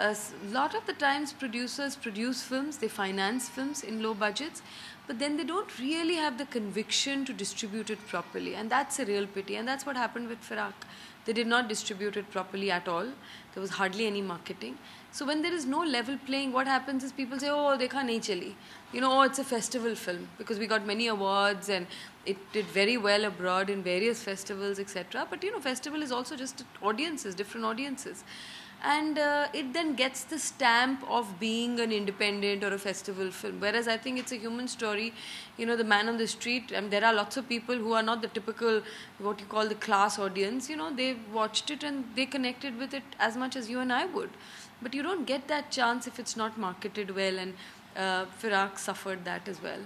A lot of the times producers produce films, they finance films in low budgets, but then they don't really have the conviction to distribute it properly, and that's a real pity, and that's what happened with Firaaq. They did not distribute it properly at all. There was hardly any marketing. So when there is no level playing, what happens is people say, oh, dekha nahi chali. You know, oh, it's a festival film because we got many awards and it did very well abroad in various festivals, etc. But you know, festival is also just audiences, different audiences. And it then gets the stamp of being an independent or a festival film. Whereas I think it's a human story. You know, the man on the street, and there are lots of people who are not the typical, what you call the class audience. You know, they watched it and they connected with it as much as you and I would. But you don't get that chance if it's not marketed well, and Firaaq suffered that as well.